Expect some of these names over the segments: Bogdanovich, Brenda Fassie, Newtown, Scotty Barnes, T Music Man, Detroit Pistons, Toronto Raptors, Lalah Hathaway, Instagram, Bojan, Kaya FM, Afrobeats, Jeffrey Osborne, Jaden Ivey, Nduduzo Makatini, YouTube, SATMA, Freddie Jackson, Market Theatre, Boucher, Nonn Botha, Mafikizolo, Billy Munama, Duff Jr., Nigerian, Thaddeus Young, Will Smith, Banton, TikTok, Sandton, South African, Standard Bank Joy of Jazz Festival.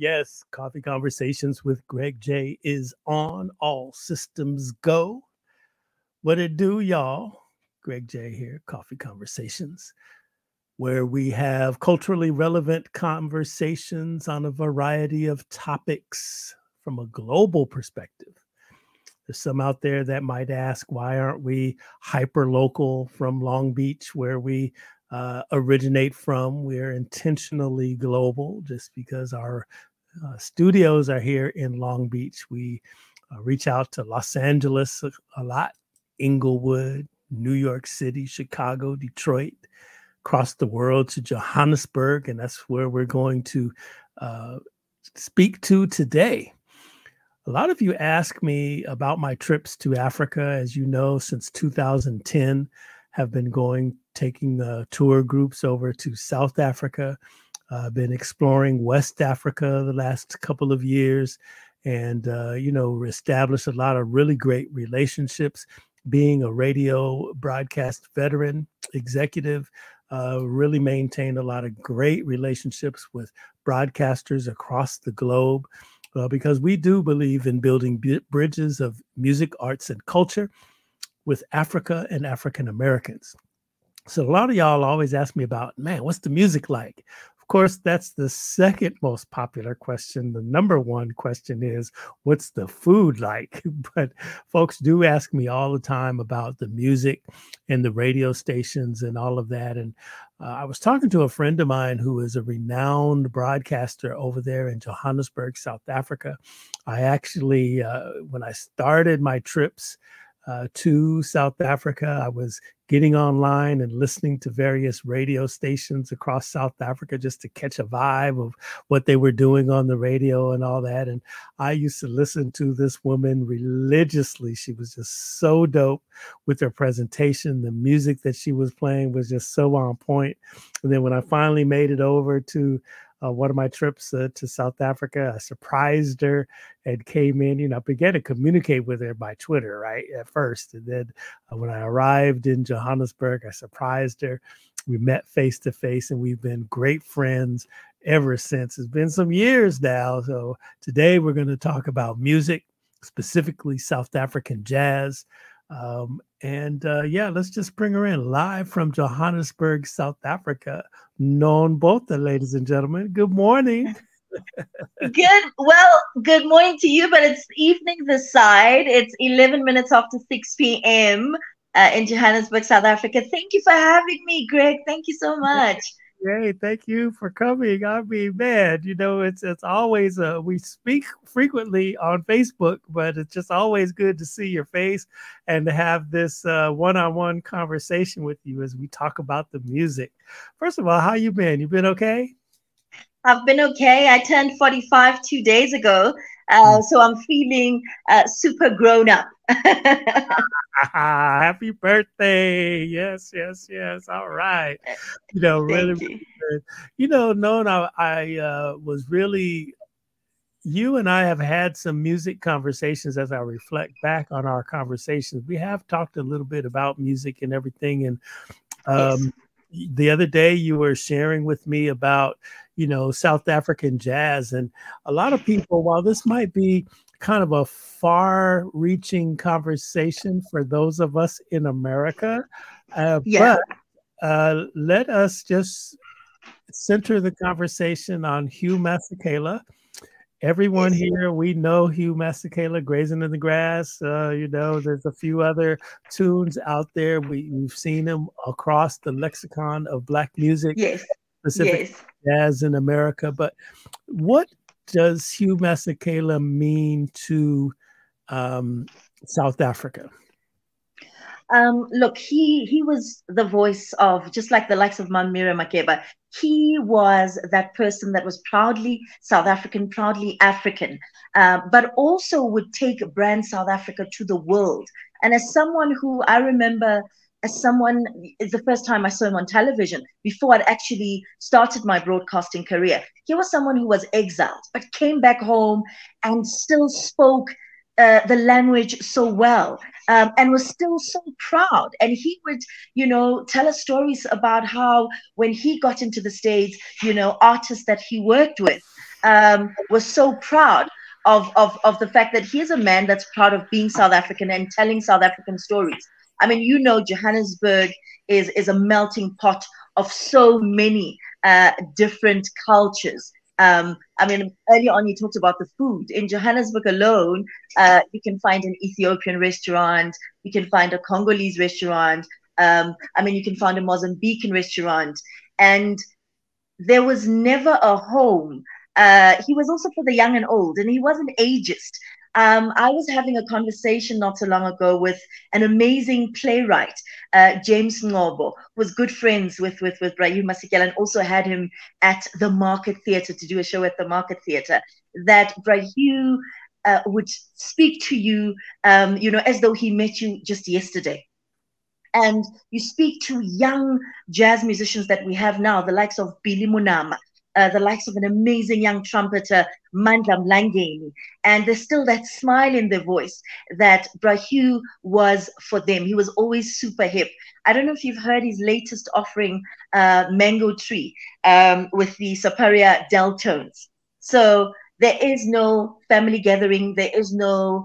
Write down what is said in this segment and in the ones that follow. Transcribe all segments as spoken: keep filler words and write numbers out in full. yes, Coffee Conversations with Greg J is on. All systems go. What it do, y'all? Greg J here, Coffee Conversations, where we have culturally relevant conversations on a variety of topics from a global perspective. There's some out there that might ask, why aren't we hyper-local from Long Beach, where we uh, originate from? We're intentionally global just because our uh, studios are here in Long Beach. We uh, reach out to Los Angeles a, a lot, Inglewood, New York City, Chicago, Detroit, across the world to Johannesburg, and that's where we're going to uh, speak to today. A lot of you ask me about my trips to Africa. As you know, since two thousand ten, have been going, taking uh, tour groups over to South Africa. I've uh, been exploring West Africa the last couple of years, and, uh, you know, established a lot of really great relationships. Being a radio broadcast veteran executive, uh, really maintained a lot of great relationships with broadcasters across the globe, uh, because we do believe in building bridges of music, arts, and culture with Africa and African Americans. So a lot of y'all always ask me about, man, what's the music like? Of course, that's the second most popular question. The number one question is, what's the food like? But folks do ask me all the time about the music and the radio stations and all of that. And uh, I was talking to a friend of mine who is a renowned broadcaster over there in Johannesburg, South Africa. I actually, uh, when I started my trips Uh, to South Africa, I was getting online and listening to various radio stations across South Africa just to catch a vibe of what they were doing on the radio and all that. And I used to listen to this woman religiously. She was just so dope with her presentation. The music that she was playing was just so on point. And then when I finally made it over to Uh, one of my trips uh, to South Africa, I surprised her and came in, you know, I began to communicate with her by Twitter, right, at first. And then uh, when I arrived in Johannesburg, I surprised her. We met face to face, and we've been great friends ever since. It's been some years now. So today we're going to talk about music, specifically South African jazz. Um, and uh, yeah, let's just bring her in live from Johannesburg, South Africa. Nonn Botha, ladies and gentlemen. Good morning. Good. Well, good morning to you, but it's evening this side. It's eleven minutes after six p m Uh, in Johannesburg, South Africa. Thank you for having me, Greg. Thank you so much. Hey, thank you for coming. I mean, man, you know, it's it's always, uh, we speak frequently on Facebook, but it's just always good to see your face and to have this uh, one-on-one conversation with you as we talk about the music. First of all, how you been? You been okay? I've been okay. I turned forty-five two days ago, uh, mm. so I'm feeling uh, super grown up. Happy birthday. Yes, yes, yes. All right. You know, really, really good. You know, Nonn, I, I uh, was really, you and I have had some music conversations as I reflect back on our conversations. We have talked a little bit about music and everything. And um, yes. the other day you were sharing with me about, you know, South African jazz. And a lot of people, while this might be kind of a far-reaching conversation for those of us in America. Uh, yeah. But uh, let us just center the conversation on Hugh Masekela. Everyone yes. here, we know Hugh Masekela, Grazing in the Grass. Uh, you know, there's a few other tunes out there. We, we've seen him across the lexicon of Black music, yes. specifically yes. jazz in America. But what does Hugh Masekela mean to um, South Africa? Um, look, he he was the voice of, just like the likes of Miriam Makeba, he was that person that was proudly South African, proudly African, uh, but also would take brand South Africa to the world. And as someone who I remember, as someone, it's the first time I saw him on television, before I'd actually started my broadcasting career, he was someone who was exiled, but came back home and still spoke uh, the language so well, um, and was still so proud. And he would, you know, tell us stories about how when he got into the States, you know, artists that he worked with, um, was so proud of, of, of the fact that he's a man that's proud of being South African and telling South African stories. I mean, you know, Johannesburg is, is a melting pot of so many uh, different cultures. Um, I mean, earlier on, you talked about the food. In Johannesburg alone, uh, you can find an Ethiopian restaurant. You can find a Congolese restaurant. Um, I mean, you can find a Mozambican restaurant. And there was never a home. Uh, he was also for the young and old, and he wasn't ageist. Um, I was having a conversation not so long ago with an amazing playwright, uh, James Ngobo, who was good friends with, with, with Hugh Masekela, and also had him at the Market Theatre to do a show at the Market Theatre, that Hugh uh, would speak to you, um, you know, as though he met you just yesterday. And you speak to young jazz musicians that we have now, the likes of Billy Munama, Uh, the likes of an amazing young trumpeter, Mandla Mlangeni. And there's still that smile in their voice that Hugh was for them. He was always super hip. I don't know if you've heard his latest offering, uh, Mango Tree, um, with the Saparia Deltones. So there is no family gathering. There is no...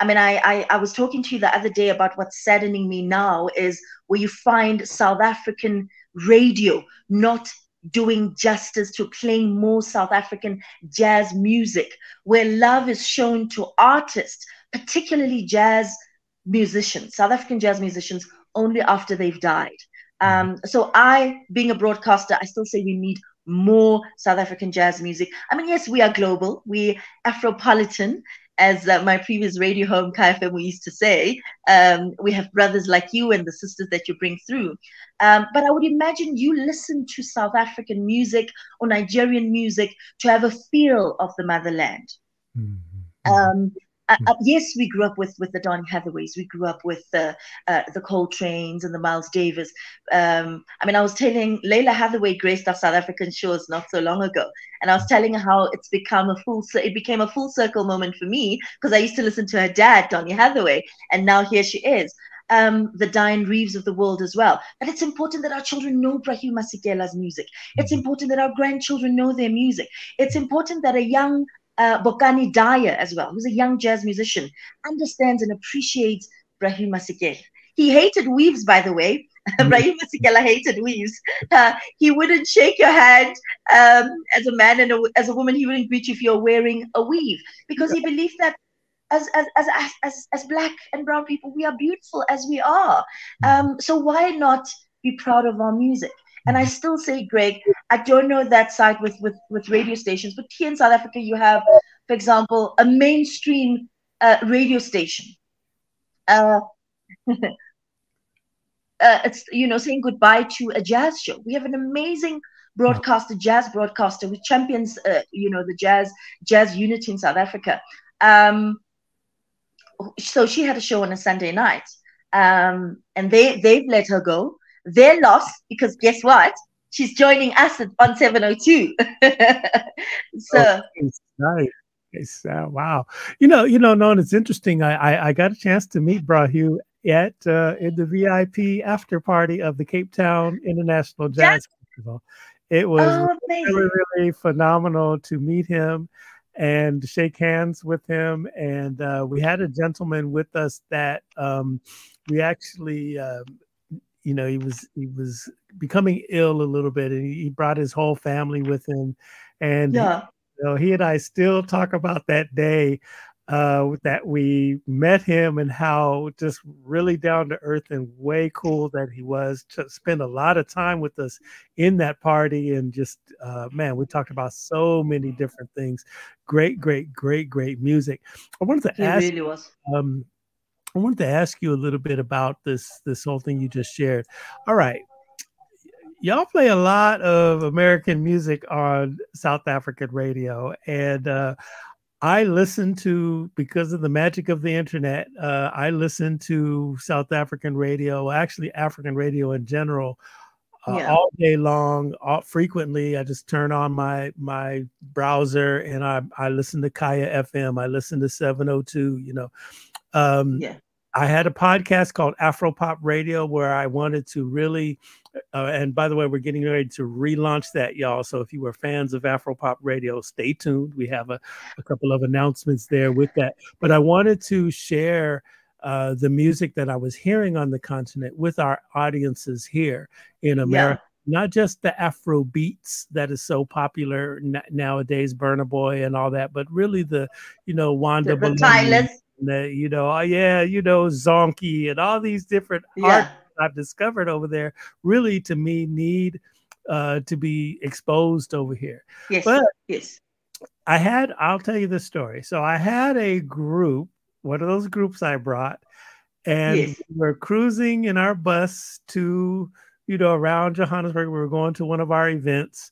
I mean, I, I, I was talking to you the other day about what's saddening me now is where you find South African radio not doing justice to playing more South African jazz music, where love is shown to artists, particularly jazz musicians, South African jazz musicians, only after they've died. Um, so I, being a broadcaster, I still say we need more South African jazz music. I mean, yes, we are global. We're Afropolitan, as uh, my previous radio home, Kaya F M, used to say. Um, we have brothers like you and the sisters that you bring through. Um, but I would imagine you listen to South African music or Nigerian music to have a feel of the motherland. Mm-hmm. um, mm-hmm. Uh, yes, we grew up with, with the Donny Hathaways. We grew up with the, uh, the Coltrane's and the Miles Davis. Um, I mean, I was telling Lalah Hathaway graced our South African shores not so long ago. And I was telling her how it's become a full, it became a full circle moment for me, because I used to listen to her dad, Donny Hathaway, and now here she is, um, the Diane Reeves of the world as well. But it's important that our children know Hugh Masekela's music. It's important that our grandchildren know their music. It's important that a young uh, Bokani Dyer as well, who's a young jazz musician, understands and appreciates Hugh Masekela. He hated weaves, by the way. Hugh Masekela hated weaves. Uh, he wouldn't shake your hand um, as a man, and a, as a woman, he wouldn't greet you if you're wearing a weave, because he believed that as as as as as black and brown people, we are beautiful as we are. Um, so why not be proud of our music? And I still say, Greg, I don't know that side with with with radio stations, but here in South Africa, you have, for example, a mainstream uh, radio station. Uh, Uh, it's, you know, saying goodbye to a jazz show. We have an amazing broadcaster, jazz broadcaster, who champions, uh, you know, the jazz jazz unity in South Africa. Um, so she had a show on a Sunday night, um, and they they've let her go. They're lost because guess what? She's joining us at, on seven oh two. So. Oh, it's nice. It's, uh, wow. You know, you know, Nonn, it's interesting. I, I I got a chance to meet Hugh at uh, in the V I P after party of the Cape Town International Jazz yeah. Festival. It was oh, really, really phenomenal to meet him and shake hands with him. And uh, we had a gentleman with us that um, we actually, uh, you know, he was he was becoming ill a little bit, and he brought his whole family with him. And yeah. you know, he and I still talk about that day. Uh, that we met him and how just really down to earth and way cool that he was. To spend a lot of time with us in that party, and just, uh, man, we talked about so many different things. Great, great, great, great music. I wanted to it ask really was. Um, I wanted to ask you a little bit about this, this whole thing you just shared. All right. Y'all play a lot of American music on South African radio, and uh, I listen to, because of the magic of the internet, uh, I listen to South African radio, actually African radio in general, uh, yeah. all day long, all, frequently. I just turn on my my browser and I, I listen to Kaya F M. I listen to seven oh two, you know. Um, yeah. I had a podcast called Afropop Radio where I wanted to really, uh, and by the way, we're getting ready to relaunch that, y'all. So if you were fans of Afropop Radio, stay tuned. We have a, a couple of announcements there with that. But I wanted to share uh, the music that I was hearing on the continent with our audiences here in America. Yeah. Not just the Afro beats that is so popular n nowadays, Burna Boy and all that, but really the, you know, Wanda Belong, the, you know, oh yeah, you know, Zonke and all these different yeah. artists I've discovered over there really, to me, need uh, to be exposed over here. Yes, but yes. I had, I'll tell you the story. So I had a group, one of those groups I brought, and yes. we were cruising in our bus to... you know, around Johannesburg, we were going to one of our events,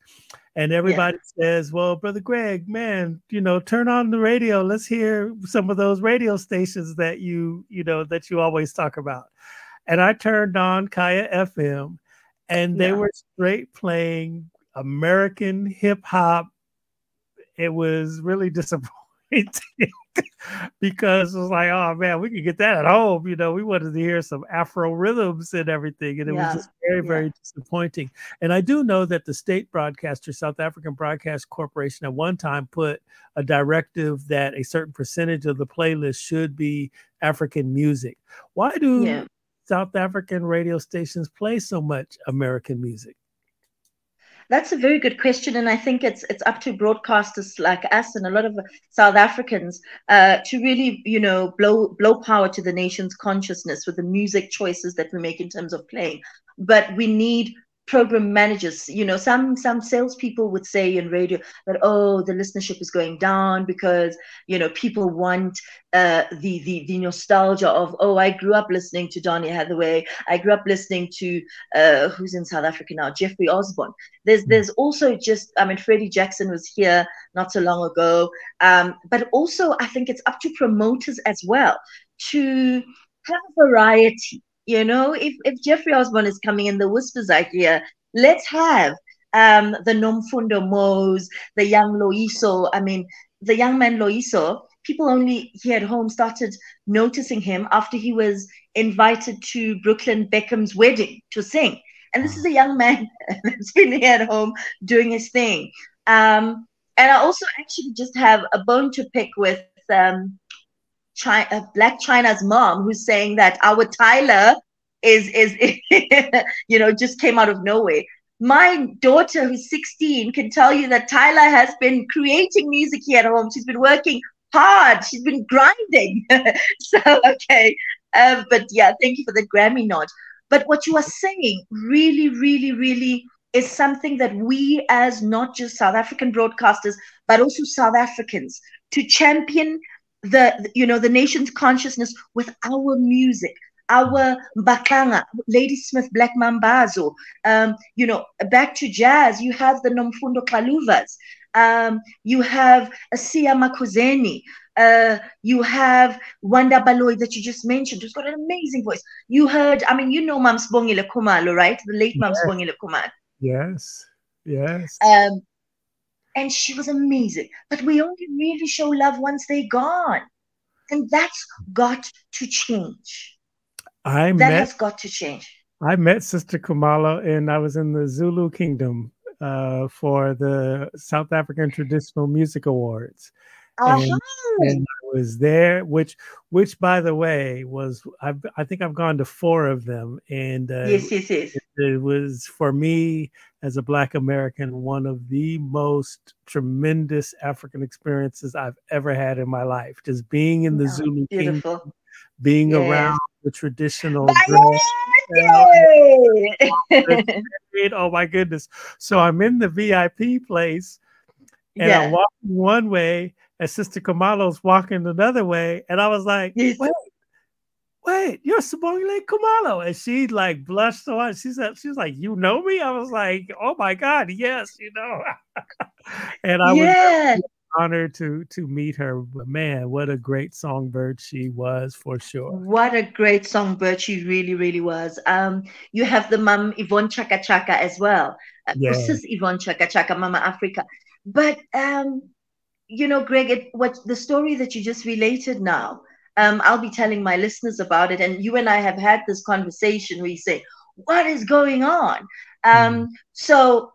and everybody yeah. says, well, Brother Greg, man, you know, turn on the radio. Let's hear some of those radio stations that you, you know, that you always talk about. And I turned on Kaya F M, and they yeah. were straight playing American hip hop. It was really disappointing. Because it was like, oh man, we could get that at home, you know. We wanted to hear some Afro rhythms and everything, and it yeah. was just very, very yeah. disappointing. And I do know that the state broadcaster, South African Broadcast Corporation, at one time put a directive that a certain percentage of the playlist should be African music. Why do yeah. South African radio stations play so much American music? That's a very good question, and I think it's it's up to broadcasters like us and a lot of South Africans uh, to really, you know, blow blow power to the nation's consciousness with the music choices that we make in terms of playing. But we need program managers. You know, some some salespeople would say in radio that, oh, the listenership is going down because, you know, people want uh, the the the nostalgia of, oh, I grew up listening to Donny Hathaway, I grew up listening to uh, who's in South Africa now, Jeffrey Osborne. There's there's also just, I mean, Freddie Jackson was here not so long ago, um, but also I think it's up to promoters as well to have variety. You know, if, if Jeffrey Osborne is coming in, the Whispers are here, let's have um, the Nomfundo Mos, the young Loiso. I mean, the young man Loiso, people only here at home started noticing him after he was invited to Brooklyn Beckham's wedding to sing. And this is a young man that's been here at home doing his thing. Um, and I also actually just have a bone to pick with... Um, China, uh, Blac Chyna's mom, who's saying that our Tyler is, is you know, just came out of nowhere. My daughter, who's sixteen, can tell you that Tyler has been creating music here at home. She's been working hard. She's been grinding. So, okay. Um, but yeah, thank you for the Grammy nod. But what you are saying really, really, really is something that we, as not just South African broadcasters, but also South Africans, to champion the, you know, the nation's consciousness with our music, our Mbakanga, Ladysmith, Black Mambazo, um, you know, back to jazz, you have the Nomfundo Xaluvas, um, you have Siya Makuzeni, uh, you have Wanda Baloyi that you just mentioned, who's got an amazing voice. You heard, I mean, you know, Mamsibongile Khumalo, right? The late yes. Mamsibongile Khumalo. Yes, yes. Um, And she was amazing. But we only really show love once they're gone. And that's got to change. I that met, has got to change. I met Sister Khumalo, and I was in the Zulu Kingdom uh, for the South African Traditional Music Awards. Uh-huh. and, and I was there, which, which by the way, was, I've, I think I've gone to four of them. And uh, yes, yes, yes. It was, for me, as a Black American, one of the most tremendous African experiences I've ever had in my life. Just being in the no, Zulu beautiful. Kingdom, being yeah. around the traditional dress. Oh, my goodness. So I'm in the V I P place, and yeah. I'm walking one way, and Sister Khumalo's walking another way. And I was like, yes. wait. Wait, you're Sibongile Khumalo. And she like blushed so much. She said, she was like, you know me? I was like, oh my God, yes, you know. And I yeah. was honored to to meet her. But man, what a great songbird she was, for sure. What a great songbird she really, really was. Um, you have the mum Yvonne Chaka Chaka as well. Yeah. This is Yvonne Chaka Chaka, Mama Africa. But um, you know, Greg, it, what the story that you just related now. Um, I'll be telling my listeners about it. And you and I have had this conversation where you say, what is going on? Um, so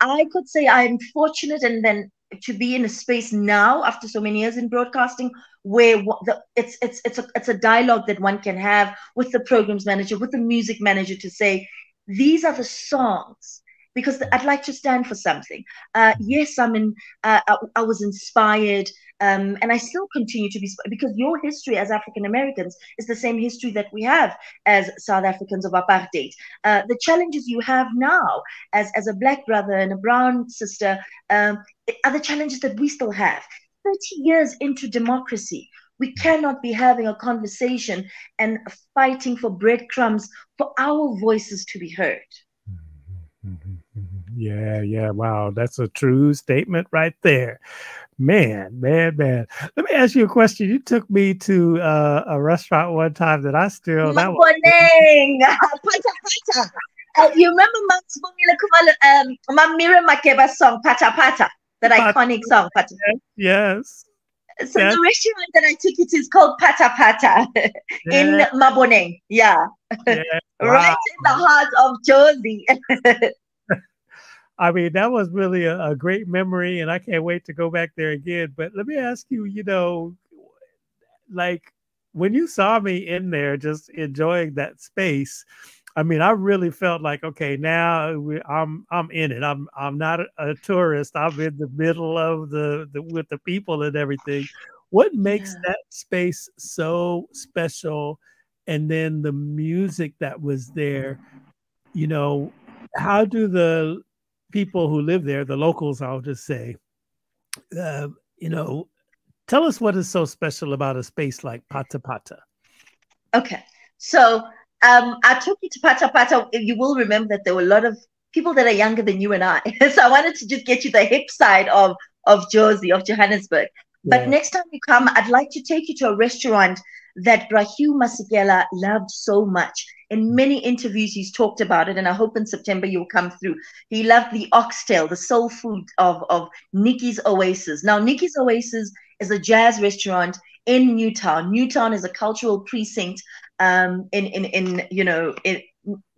I could say I'm fortunate, and then to be in a space now after so many years in broadcasting where the, it's it's it's a, it's a dialogue that one can have with the programs manager, with the music manager, to say, these are the songs, because I'd like to stand for something. Uh, yes, I'm in, uh, I, I was inspired, um, and I still continue to be, because your history as African Americans is the same history that we have as South Africans of apartheid. Uh, the challenges you have now as, as a black brother and a brown sister um, are the challenges that we still have. thirty years into democracy, we cannot be having a conversation and fighting for breadcrumbs for our voices to be heard. Yeah, yeah, wow. That's a true statement right there. Man, man, man. Let me ask you a question. You took me to uh, a restaurant one time that I still... That was... Pata Pata. Uh, you remember um, my Miriam Makeba song, Pata Pata, that Pata. Iconic song, Pata? Yes. So yes. The restaurant that I took it to is called Pata Pata in yeah. Maboneng. Yeah. yeah. Right wow. in the heart of Josie. I mean, that was really a, a great memory, and I can't wait to go back there again. But let me ask you, you know, like when you saw me in there just enjoying that space, I mean, I really felt like, okay, now we, I'm I'm in it. I'm I'm not a, a tourist. I'm in the middle of the, the with the people and everything. What makes yeah. that space so special? And then the music that was there, you know, how do the people who live there, the locals, I'll just say, uh, you know, tell us what is so special about a space like Pata Pata. Okay, so um, I took you to Pata Pata. You will remember that there were a lot of people that are younger than you and I. So I wanted to just get you the hip side of, of Josie, of Johannesburg. But yeah. next time you come, I'd like to take you to a restaurant that Hugh Masekela loved so much. In many interviews, he's talked about it, and I hope in September you'll come through. He loved the oxtail, the soul food of, of Nikki's Oasis. Now, Nikki's Oasis is a jazz restaurant in Newtown. Newtown is a cultural precinct. Um, in, in, in you know, in,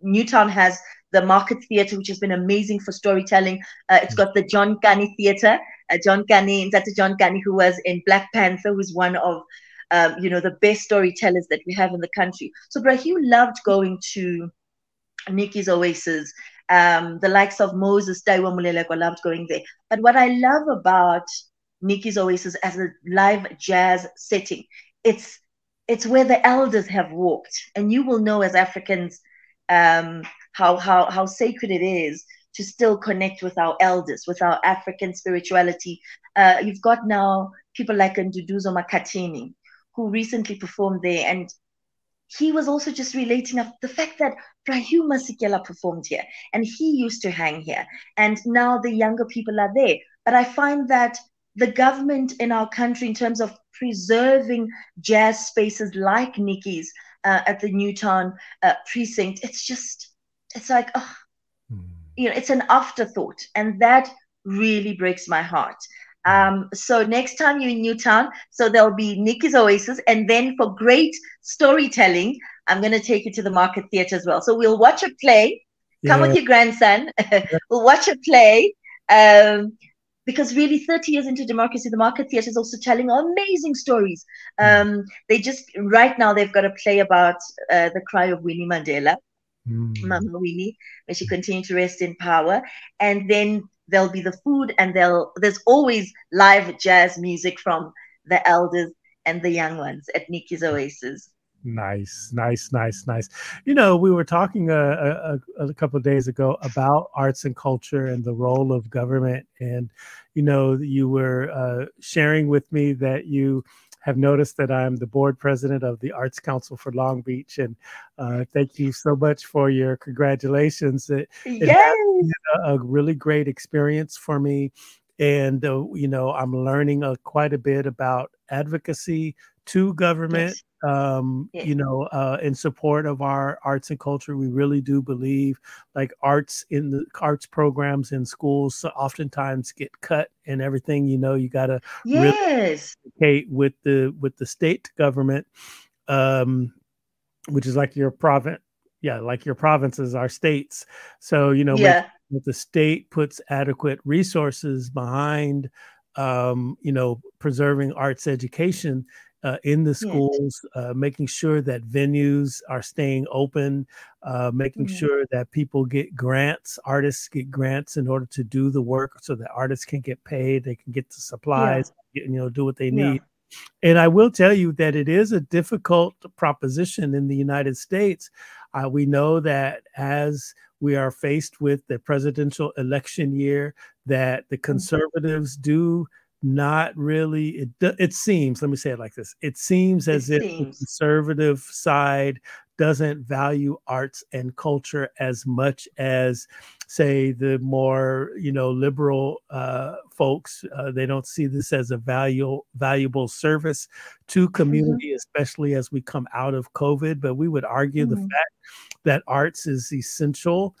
Newtown has the Market Theatre, which has been amazing for storytelling. Uh, it's got the John Kani Theatre. Uh, John Kani, Doctor John Kani, who was in Black Panther, was one of Um, you know, the best storytellers that we have in the country. So Hugh loved going to Nikki's Oasis. Um, the likes of Moses, Taiwa Muleleko loved going there. But what I love about Nikki's Oasis as a live jazz setting, it's it's where the elders have walked. And you will know as Africans um, how, how, how sacred it is to still connect with our elders, with our African spirituality. Uh, you've got now people like Nduduzo Makatini, who recently performed there. And he was also just relating of the fact that Hugh Masekela performed here and he used to hang here. And now the younger people are there. But I find that the government in our country, in terms of preserving jazz spaces like Nikki's uh, at the Newtown uh, precinct, it's just, it's like, oh, mm. you know, it's an afterthought. And that really breaks my heart. Um, so next time you're in Newtown, so there'll be Nikki's Oasis, and then for great storytelling, I'm going to take you to the Market Theatre as well. So we'll watch a play. Come yeah. with your grandson. We'll watch a play. Um, because really, thirty years into democracy, the Market Theatre is also telling amazing stories. Um, they just, right now, they've got a play about uh, the cry of Winnie Mandela, mm. Mama Winnie, when she continued to rest in power. And then there'll be the food, and they'll, there's always live jazz music from the elders and the young ones at Nikki's Oasis. Nice, nice, nice, nice. You know, we were talking a, a, a couple of days ago about arts and culture and the role of government. And, you know, you were uh, sharing with me that you have noticed that I'm the board president of the Arts Council for Long Beach. And uh, thank you so much for your congratulations. It, yes. it has been a really great experience for me. And, uh, you know, I'm learning uh, quite a bit about advocacy, to government, yes. Um, yes. you know, uh, in support of our arts and culture. We really do believe like arts in the arts programs in schools so oftentimes get cut and everything, you know, you got to yes. really communicate with the, with the state government, um, which is like your province. Yeah. Like your provinces are states. So, you know, yeah. when, when the state puts adequate resources behind, um, you know, preserving arts education, Uh, in the schools, yes. uh, making sure that venues are staying open, uh, making mm-hmm. sure that people get grants, artists get grants in order to do the work so that artists can get paid, they can get the supplies, yeah. get, you know, do what they yeah. need. And I will tell you that it is a difficult proposition in the United States. Uh, we know that as we are faced with the presidential election year, that the conservatives mm-hmm. do not really, it, it seems, let me say it like this, it seems as it if seems. the conservative side doesn't value arts and culture as much as, say, the more, you know, liberal uh, folks. Uh, they don't see this as a value, valuable service to community, mm-hmm. especially as we come out of COVID. But we would argue mm-hmm. the fact that arts is essential.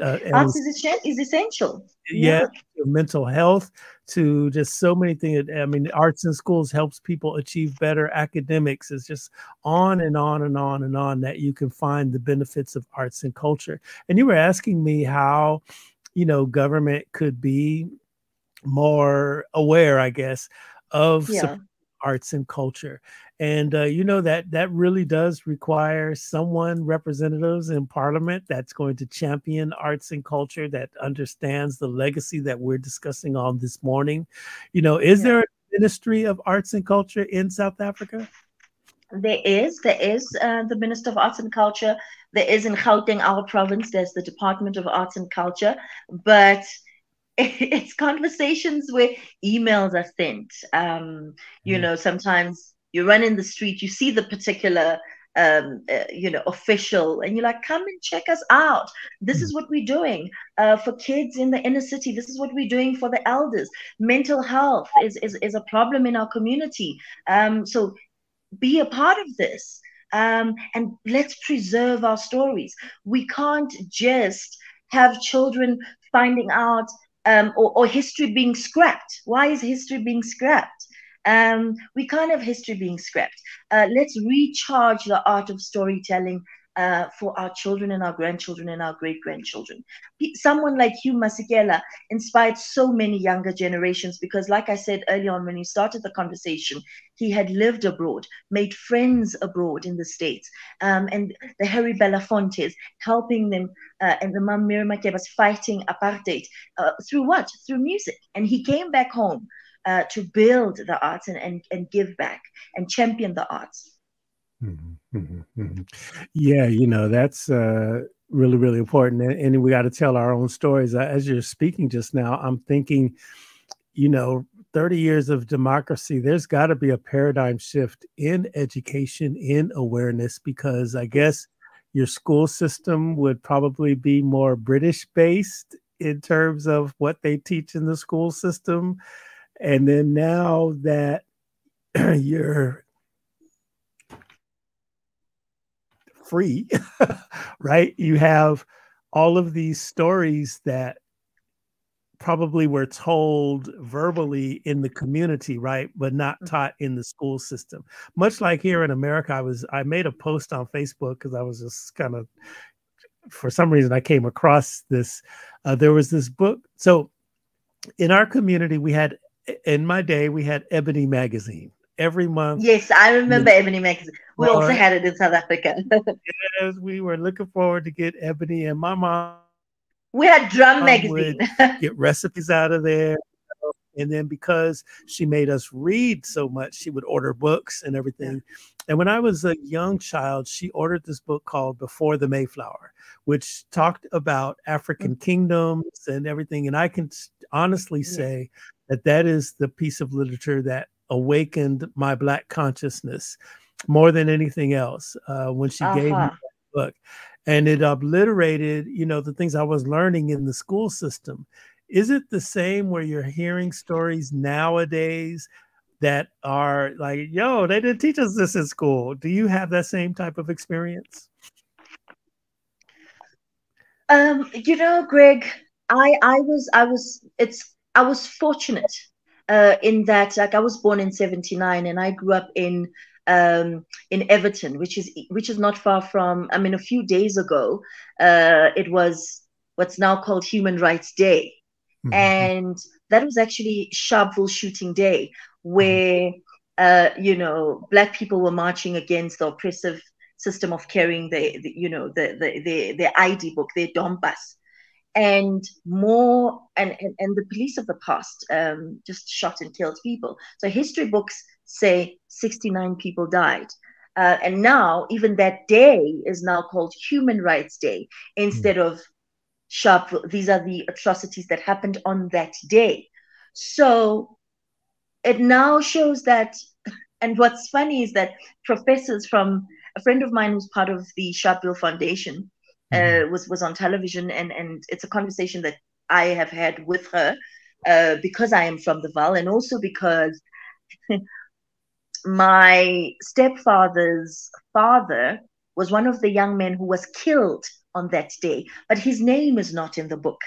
Uh, arts is, is essential. Yeah, yeah, mental health, to just so many things. I mean, arts in schools helps people achieve better academics. It's just on and on and on and on that you can find the benefits of arts and culture. And you were asking me how, you know, government could be more aware, I guess, of yeah. arts and culture. And, uh, you know, that that really does require someone, representatives in parliament, that's going to champion arts and culture, that understands the legacy that we're discussing on this morning. You know, is yeah. there a ministry of arts and culture in South Africa? There is. There is uh, the Minister of Arts and Culture. There is in Gauteng, our province, there's the Department of Arts and Culture. But it's conversations where emails are sent. Um, you mm. know, sometimes... You run in the street, you see the particular, um, uh, you know, official, and you're like, come and check us out. This is what we're doing uh, for kids in the inner city. This is what we're doing for the elders. Mental health is, is, is a problem in our community. Um, so be a part of this, um, and let's preserve our stories. We can't just have children finding out um, or, or history being scrapped. Why is history being scrapped? Um, we can't have history being scrapped. Uh, let's recharge the art of storytelling uh, for our children and our grandchildren and our great-grandchildren. Someone like Hugh Masekela inspired so many younger generations because, like I said earlier on when we started the conversation, he had lived abroad, made friends abroad in the States, um, and the Harry Belafontes helping them, uh, and the mom Miriam Makeba fighting apartheid uh, through what? Through music. And he came back home Uh, to build the arts and, and, and give back and champion the arts. Mm-hmm, mm-hmm, mm-hmm. Yeah, you know, that's uh, really, really important. And, and we got to tell our own stories. As you're speaking just now, I'm thinking, you know, thirty years of democracy, there's got to be a paradigm shift in education, in awareness, because I guess your school system would probably be more British-based in terms of what they teach in the school system. And then now that you're free, right? You have all of these stories that probably were told verbally in the community, right? But not taught in the school system. Much like here in America, I was I made a post on Facebook because I was just kind of, for some reason, I came across this. Uh, there was this book. So in our community, we had In my day, we had Ebony magazine every month. Yes, I remember Ebony magazine. We or, also had it in South Africa. Yes, we were looking forward to get Ebony, and my mom. We had Drum magazine. Get recipes out of there, and then because she made us read so much, she would order books and everything. And when I was a young child, she ordered this book called Before the Mayflower, which talked about African mm-hmm. kingdoms and everything. And I can honestly mm-hmm. say that that is the piece of literature that awakened my Black consciousness more than anything else uh, when she uh-huh. gave me that book. And it obliterated, you know, the things I was learning in the school system. Is it the same where you're hearing stories nowadays that are like, yo, they didn't teach us this in school. Do you have that same type of experience? Um, you know, Greg, I, I was, I was, it's, I was fortunate uh, in that, like, I was born in seventy-nine and I grew up in, um, in Everton, which is, which is not far from, I mean, a few days ago, uh, it was what's now called Human Rights Day. Mm-hmm. And that was actually Sharpeville shooting day, where, uh, you know, Black people were marching against the oppressive system of carrying the, the you know, the, the, the, their I D book, their Dom bus, and more, and, and, and the police of the past um, just shot and killed people. So history books say sixty-nine people died. Uh, and now even that day is now called Human Rights Day instead mm. of Sharpeville. These are the atrocities that happened on that day. So it now shows that, and what's funny is that professors from, a friend of mine who's part of the Sharpeville Foundation uh, was was on television, and and it's a conversation that I have had with her uh, because I am from the Val, and also because my stepfather's father was one of the young men who was killed on that day, but his name is not in the book.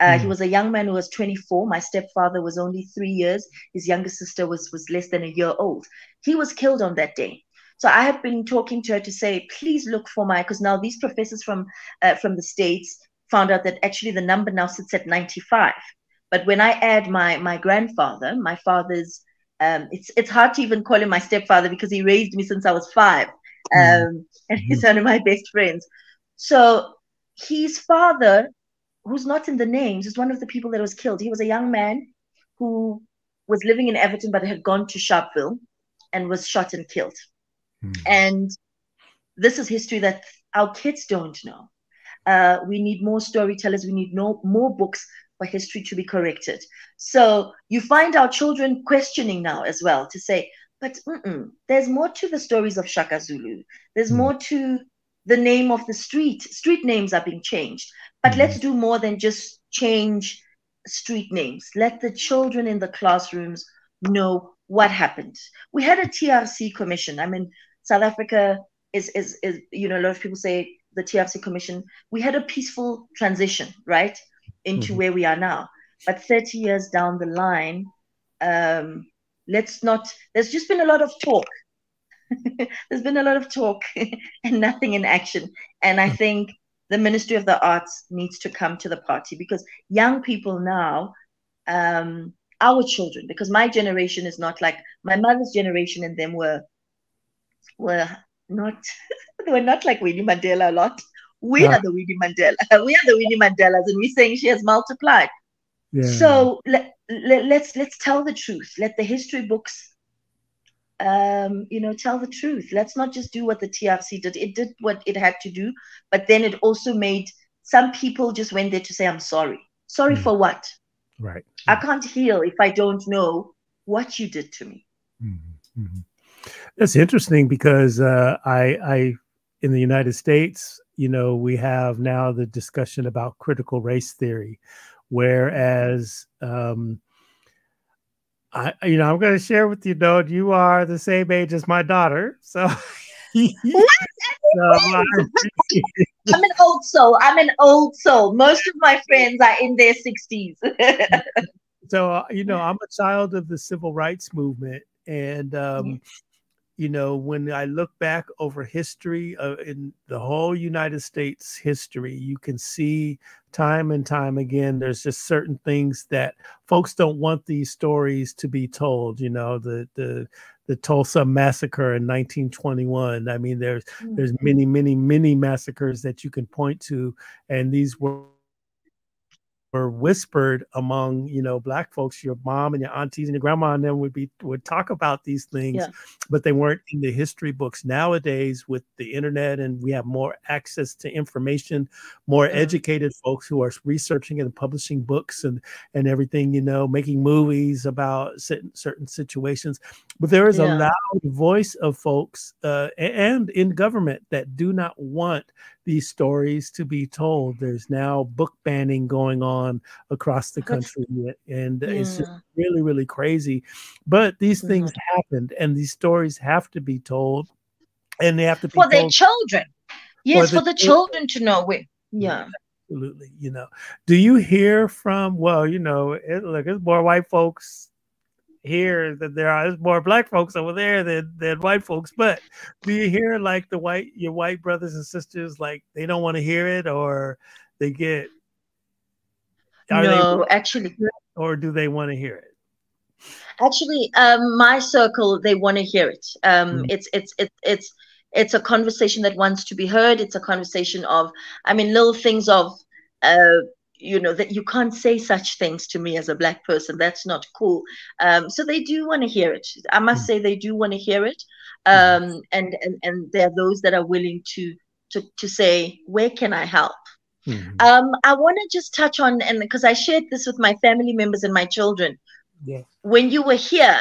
Uh, mm. He was a young man who was twenty-four. My stepfather was only three years. His younger sister was was less than a year old. He was killed on that day. So I have been talking to her to say, please look for my, because now these professors from uh, from the States found out that actually the number now sits at ninety-five. But when I add my my grandfather, my father's, um, it's it's hard to even call him my stepfather because he raised me since I was five, um, mm-hmm. and he's one of my best friends. So his father, who's not in the names, is one of the people that was killed. He was a young man who was living in Everton, but had gone to Sharpeville and was shot and killed. And this is history that our kids don't know. Uh, we need more storytellers. We need no, more books for history to be corrected. So you find our children questioning now as well to say, but mm-mm, there's more to the stories of Shaka Zulu. There's more to the name of the street. Street names are being changed. But mm-hmm. let's do more than just change street names. Let the children in the classrooms know what happened. We had a T R C commission. I mean, South Africa is, is, is, you know, a lot of people say the T R C commission. We had a peaceful transition, right, into mm-hmm. where we are now. But thirty years down the line, um, let's not, there's just been a lot of talk. There's been a lot of talk and nothing in action. And I think the Ministry of the Arts needs to come to the party, because young people now, um, our children, because my generation is not like my mother's generation, and them were were not they were not like Winnie Mandela a lot. We right. are the Winnie Mandela. We are the Winnie Mandelas, and we're saying she has multiplied. Yeah. So let, let, let's let's tell the truth. Let the history books, um, you know, tell the truth. Let's not just do what the T R C did. It did what it had to do, but then it also made some people just went there to say, "I'm sorry." Sorry mm. for what? Right. I can't heal if I don't know what you did to me. Mm-hmm. Mm-hmm. That's interesting, because uh, I, I, in the United States, you know, we have now the discussion about critical race theory, whereas, um, I, you know, I'm going to share with you, though, you are the same age as my daughter, so. What? So, I'm an old soul. I'm an old soul. Most of my friends are in their sixties. So, uh, you know, I'm a child of the civil rights movement. And, um, yes. you know, when I look back over history uh, in the whole United States history, you can see time and time again, there's just certain things that folks don't want these stories to be told. You know, the, the, the Tulsa massacre in nineteen twenty-one. I mean, there's mm-hmm. there's many, many, many massacres that you can point to, and these were were whispered among, you know, Black folks. Your mom and your aunties and your grandma and them would be would talk about these things, yeah. but they weren't in the history books. Nowadays, with the internet, and we have more access to information, more mm-hmm. educated folks who are researching and publishing books and and everything, you know, making movies about certain situations. But there is yeah. a loud voice of folks uh, and in government that do not want these stories to be told. There's now book banning going on across the country, and yeah. it's just really, really crazy. But these yeah. things happened, and these stories have to be told, and they have to be for told their children. Yes, for the, for the children to know. Where, yeah. yeah. Absolutely. You know, do you hear from, well, you know, it, look, it's more white folks here than there are, there's more black folks over there than, than white folks. But do you hear like the white, your white brothers and sisters, like they don't want to hear it, or they get, are no, they, actually, or do they want to hear it? Actually, um, my circle, they want to hear it. Um, mm-hmm. It's, it's, it's, it's, it's a conversation that wants to be heard. It's a conversation of, I mean, little things of, uh, you know, that you can't say such things to me as a black person. That's not cool. Um, so they do want to hear it. I must say they do want to hear it. Um, and, and, and there are those that are willing to, to, to say, where can I help? Mm-hmm. um, I want to just touch on, and because I shared this with my family members and my children. Yeah. When you were here,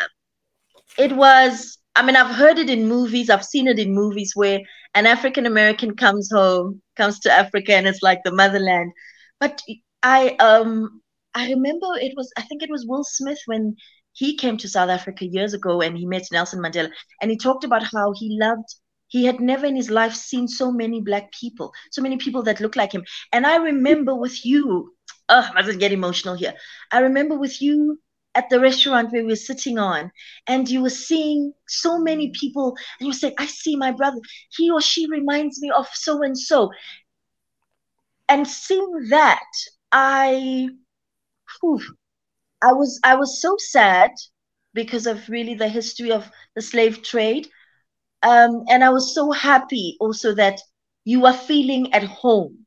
it was, I mean, I've heard it in movies. I've seen it in movies where an African-American comes home, comes to Africa, and it's like the motherland. But I um, I remember it was, I think it was Will Smith when he came to South Africa years ago and he met Nelson Mandela. And he talked about how he loved, he had never in his life seen so many black people, so many people that looked like him. And I remember with you, oh, I didn't get emotional here. I remember with you, at the restaurant where we were sitting on, and you were seeing so many people, and you said, I see my brother, he or she reminds me of so-and-so. And seeing that, I, whew, I was, I was so sad because of really the history of the slave trade. Um, and I was so happy also that you are feeling at home.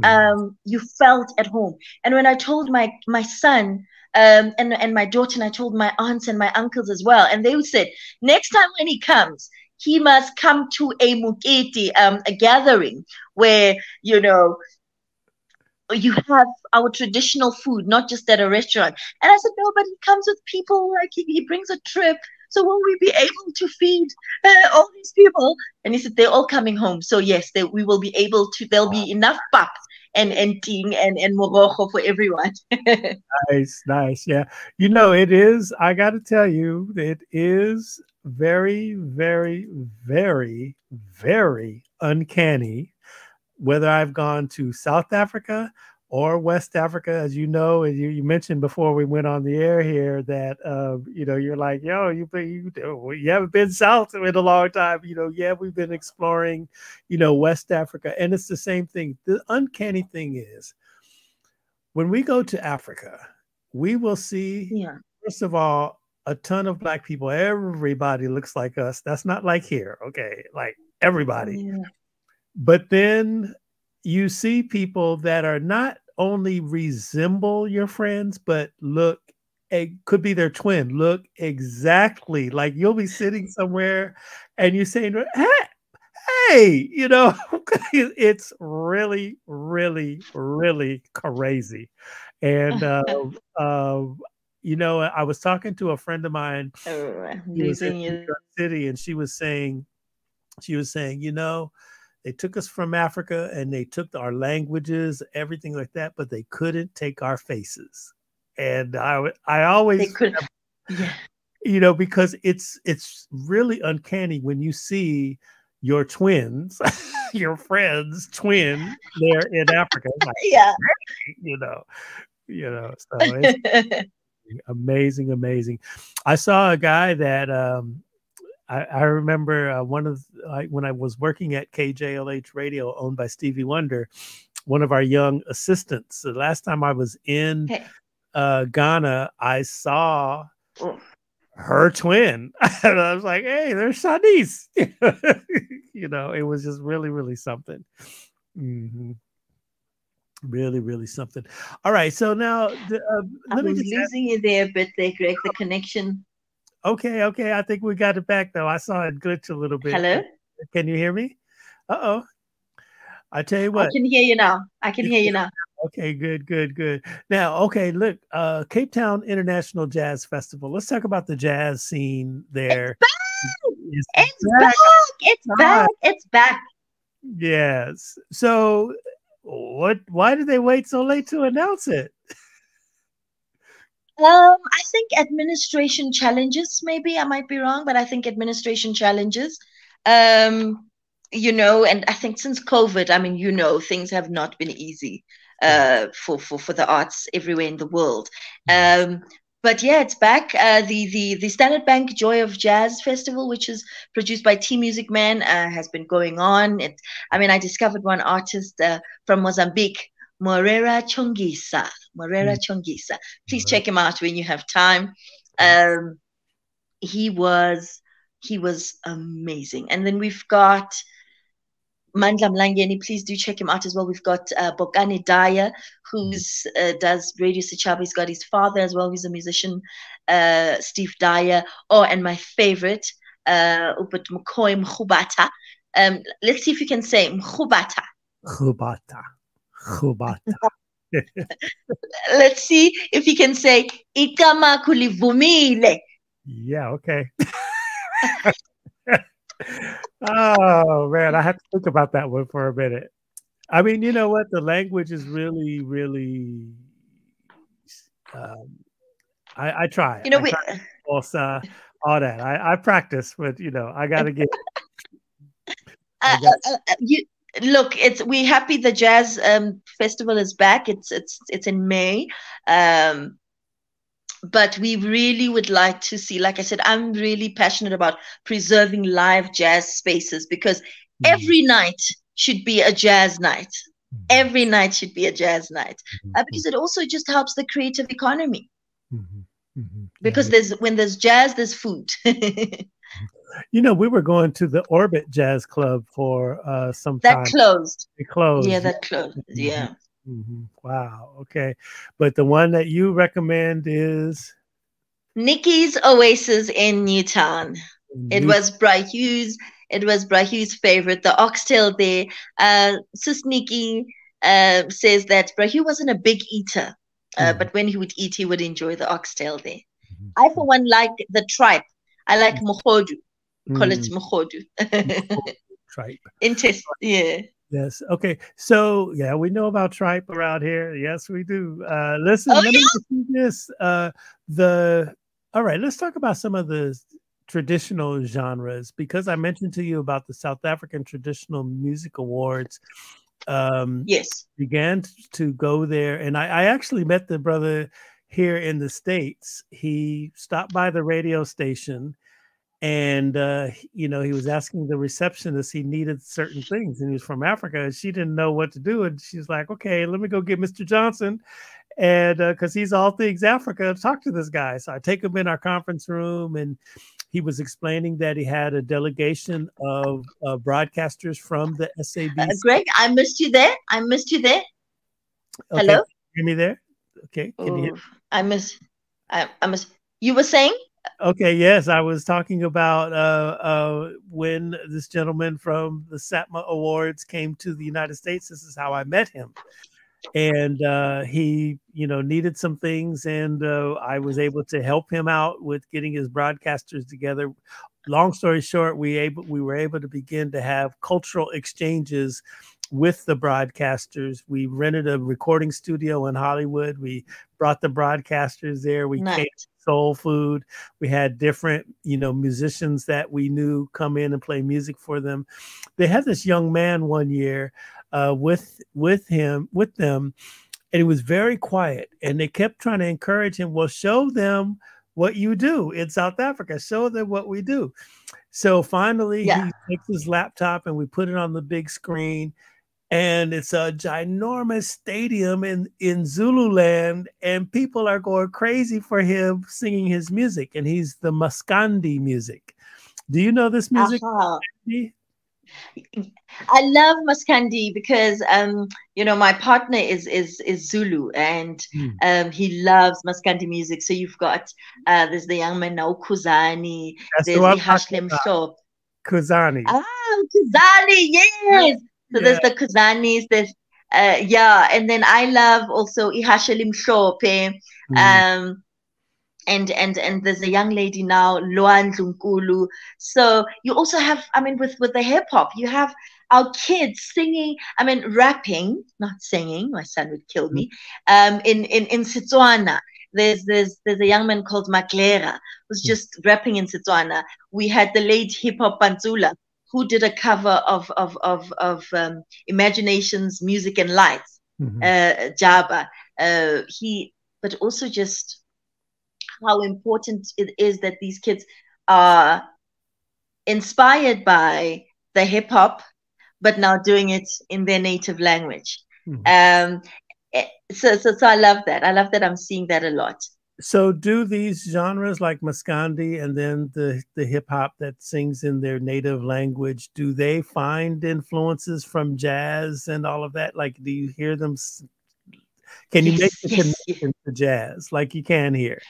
Mm-hmm. Um, you felt at home. And when I told my, my son, Um, and, and my daughter, and I told my aunts and my uncles as well. And they said, next time when he comes, he must come to a muketi, um, a gathering where, you know, you have our traditional food, not just at a restaurant. And I said, no, but he comes with people, like he, he brings a trip. So will we be able to feed uh, all these people? And he said, they're all coming home. So yes, they, we will be able to, there'll be enough pap and and ting and and morojo for everyone. Nice, nice. Yeah, you know, it is, I got to tell you, it is very, very, very, very uncanny whether I've gone to South Africa or West Africa. As you know, as you, you mentioned before we went on the air here, that uh, you know, you're like, yo, you you you haven't been south in a long time. You know, yeah, we've been exploring, you know, West Africa, and it's the same thing. The uncanny thing is, when we go to Africa, we will see, yeah. first of all, a ton of black people. Everybody looks like us. That's not like here, okay? Like everybody, yeah. But then you see people that are not only resemble your friends, but look, it could be their twin, look exactly like. You'll be sitting somewhere and you're saying, hey, hey, you know, it's really, really, really crazy. And, uh, uh, you know, I was talking to a friend of mine oh, who was in New York City, and she was saying, she was saying, you know, they took us from Africa and they took our languages, everything like that, but they couldn't take our faces. And I, I always, they could, yeah. you know, because it's, it's really uncanny when you see your twins, your friend's twin there in Africa. Like, yeah. You know, you know, so it's amazing, amazing. I saw a guy that, um, I remember uh, one of I, when I was working at K J L H Radio, owned by Stevie Wonder, one of our young assistants. The last time I was in hey. uh, Ghana, I saw oh. her twin, and I was like, "Hey, there's Shanice." You know, it was just really, really something. Mm-hmm. Really, really something. All right, so now the, uh, let me just losing you there, but they correct the connection. Okay, okay. I think we got it back, though. I saw it glitch a little bit. Hello? Can you hear me? Uh-oh. I tell you what. I can hear you now. I can hear you now. Okay, good, good, good. Now, okay, look, uh, Cape Town International Jazz Festival. Let's talk about the jazz scene there. It's back! It's, it's back. back! It's back! It's back! Yes. So what? Why did they wait so late to announce it? Um, I think administration challenges, maybe. I might be wrong, but I think administration challenges, um, you know, and I think since COVID, I mean, you know, things have not been easy uh, for, for, for the arts everywhere in the world. Um, but yeah, it's back. Uh, the, the, the Standard Bank Joy of Jazz Festival, which is produced by T Music Man, uh, has been going on. It, I mean, I discovered one artist uh, from Mozambique, Morera Chongisa. Morera Chongisa. Please check him out when you have time. Um, he was he was amazing. And then we've got Mandla Mlangeni. Please do check him out as well. We've got uh, Bokani Dyer, who uh, does Radio Sechaba. He's got his father as well. He's a musician, uh, Steve Dyer. Oh, and my favorite, uh, Upat Mkhubata. Um, let's see if you can say Mkhubata. Mkhubata. Mkhubata. Let's see if you can say Ikama kulivumile. Yeah, okay. Oh man, I have to think about that one for a minute. I mean, you know what? The language is really, really. Um, I, I try. You know, I we try also, all that. I, I practice, but you know, I gotta get. I gotta... Uh, uh, uh, you. Look, it's we're happy the jazz um, festival is back. It's it's it's in May, um, but we really would like to see. Like I said, I'm really passionate about preserving live jazz spaces because mm-hmm. every night should be a jazz night. Mm-hmm. Every night should be a jazz night mm-hmm. uh, because it also just helps the creative economy. Mm-hmm. Mm-hmm. Because yeah. there's when there's jazz, there's food. You know, we were going to the Orbit Jazz Club for uh, some time. That closed. It closed. Yeah, that closed. Yeah. Mm-hmm. Wow. Okay. But the one that you recommend is? Nikki's Oasis in Newtown. New- it was Bright Hughes. It was Bright Hughes' favorite, the oxtail there. Uh, Sis Nikki uh, says that Bright Hughes wasn't a big eater, uh, mm-hmm. but when he would eat, he would enjoy the oxtail there. Mm-hmm. I, for one, like the tripe. I like mm-hmm. mohodu. Call mm. it Mkhodu. Tripe. Intest, yeah. Yes. Okay. So, yeah, we know about tripe around here. Yes, we do. Uh, listen, oh, let yeah? me do this. Uh, the, all right, let's talk about some of the traditional genres because I mentioned to you about the South African Traditional Music Awards. Um, yes. Began to go there. And I, I actually met the brother here in the States. He stopped by the radio station. And, uh, you know, he was asking the receptionist, he needed certain things and he was from Africa and she didn't know what to do. And she's like, okay, let me go get Mister Johnson. And uh, cause he's all things Africa, talk to this guy. So I take him in our conference room and he was explaining that he had a delegation of uh, broadcasters from the S A B C. Uh, Greg, I missed you there. I missed you there. Okay. Hello. Can you hear me there? Okay. Can Ooh, you hear me? I miss, I, I miss, you were saying? Okay, yes, I was talking about uh, uh, when this gentleman from the SATMA Awards came to the United States. This is how I met him. And uh, he, you know, needed some things. And uh, I was able to help him out with getting his broadcasters together. Long story short, we able we were able to begin to have cultural exchanges with the broadcasters. We rented a recording studio in Hollywood. We brought the broadcasters there. We nice. Came soul food. We had different, you know, musicians that we knew come in and play music for them. They had this young man one year uh, with with him with them, and he was very quiet. And they kept trying to encourage him. Well, show them what you do in South Africa. Show them what we do. So finally, yeah. he takes his laptop and we put it on the big screen. And it's a ginormous stadium in, in Zululand, and people are going crazy for him singing his music. And he's the Maskandi music. Do you know this music? Uh-huh. I love Maskandi because, um, you know, my partner is is is Zulu, and mm. um, he loves Maskandi music. So you've got uh, there's the young man now, Kuzani. That's there's the Hashlem Shop. Kuzani. Ah, Kuzani, yes. So yeah. there's the Kuzanis, there's, uh, yeah. And then I love also Ihashelim Shope. Um, and and and there's a young lady now, Luan Lunkulu. So you also have, I mean, with with the hip hop, you have our kids singing, I mean, rapping, not singing. My son would kill me. Um, in in in Setswana, there's there's there's a young man called Maklera who's just rapping in Setswana. We had the late hip hop Panzula, who did a cover of of of of um, Imagination's Music and Lights, mm-hmm. uh, Jaba. Uh, he, but also just how important it is that these kids are inspired by the hip hop, but now doing it in their native language. Mm-hmm. um, so, so, so I love that. I love that. I'm seeing that a lot. So do these genres like Maskandi and then the, the hip-hop that sings in their native language, do they find influences from jazz and all of that? Like, do you hear them? Can you make the connection to jazz like you can here?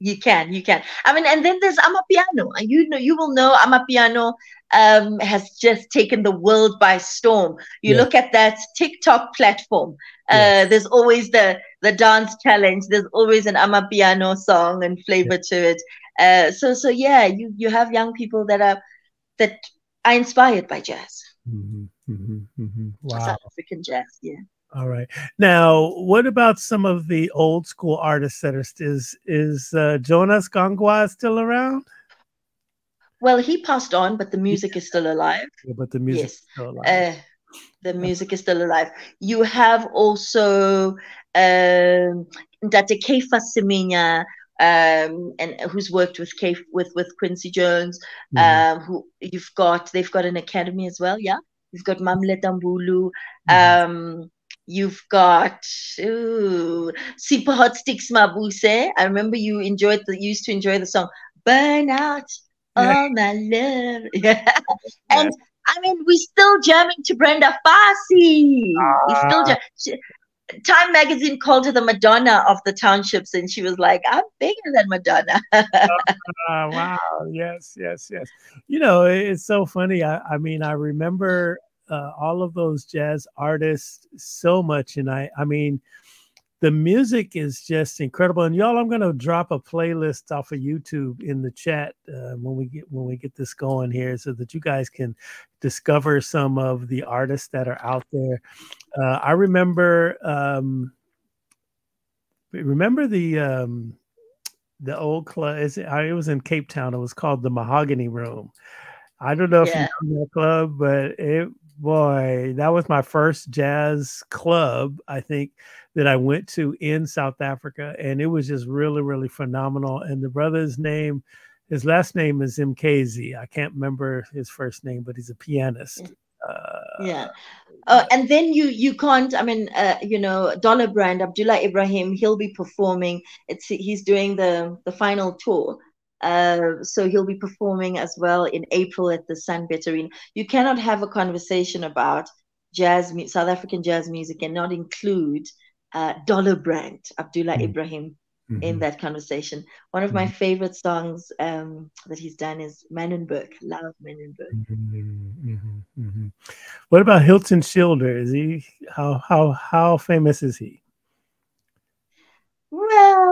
You can, you can. I mean, and then there's Amapiano. You know, you will know Amapiano um, has just taken the world by storm. You yeah. look at that TikTok platform. Uh, yeah. There's always the the dance challenge. There's always an Amapiano song and flavor yeah. to it. Uh, so, so yeah, you you have young people that are that are inspired by jazz. Mm-hmm, mm-hmm, mm-hmm. Wow, South African jazz, yeah. All right. Now, what about some of the old school artists that are st is is uh, Jonas Gangwa still around? Well, he passed on, but the music is still alive. Yeah, but the music yes. is still alive. Uh, the music is still alive. You have also um, Ndate Kefa Siminya, um, and who's worked with Kef with with Quincy Jones. Mm -hmm. um, who you've got? They've got an academy as well. Yeah, you've got Mamleta Mbulu. Mm -hmm. Um, You've got ooh, Super Hot Sticks Mabuse. I remember you enjoyed the used to enjoy the song "Burn Out All My Love." Yeah. And I mean, we're still jamming to Brenda Fassie. Ah. We still jam she, Time Magazine called her the Madonna of the townships, and she was like, "I'm bigger than Madonna." uh, wow! Yes, yes, yes. You know, it's so funny. I, I mean, I remember. Uh, all of those jazz artists so much. And I, I mean, the music is just incredible. And y'all, I'm going to drop a playlist off of YouTube in the chat uh, when we get, when we get this going here so that you guys can discover some of the artists that are out there. Uh, I remember, um, remember the, um, the old club, it was in Cape Town. It was called the Mahogany Room. I don't know yeah. if you know that club, but it, boy, that was my first jazz club, I think, that I went to in South Africa. And it was just really, really phenomenal. And the brother's name, his last name is Mkhubata. I can't remember his first name, but he's a pianist. Uh, yeah. Oh, and then you you can't, I mean, uh, you know, Dollar Brand, Abdullah Ibrahim, he'll be performing. It's He's doing the, the final tour. Uh, so he'll be performing as well in April at the Sunbet Arena. You cannot have a conversation about jazz, South African jazz music, and not include uh, Dollar Brand, Abdullah mm-hmm. Ibrahim, mm-hmm. in that conversation. One of mm-hmm. my favorite songs um, that he's done is Manenberg. Love Manenberg. Mm-hmm. Mm-hmm. Mm-hmm. What about Hilton Schilder? Is he how how how famous is he? Well,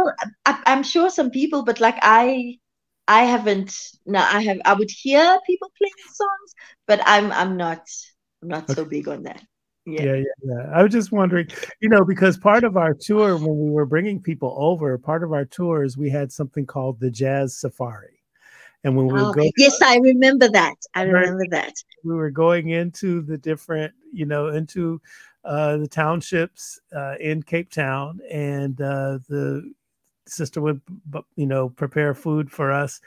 I, I'm sure some people, but like I. I haven't. No, I have. I would hear people playing songs, but I'm. I'm not. I'm not okay. so big on that. Yeah. yeah, yeah, yeah. I was just wondering, you know, because part of our tour when we were bringing people over, part of our tours we had something called the Jazz Safari, and when we oh, were going, yes, I remember that. I remember that we were going into the different, you know, into uh, the townships uh, in Cape Town, and uh, the. Sister would, you know, prepare food for us.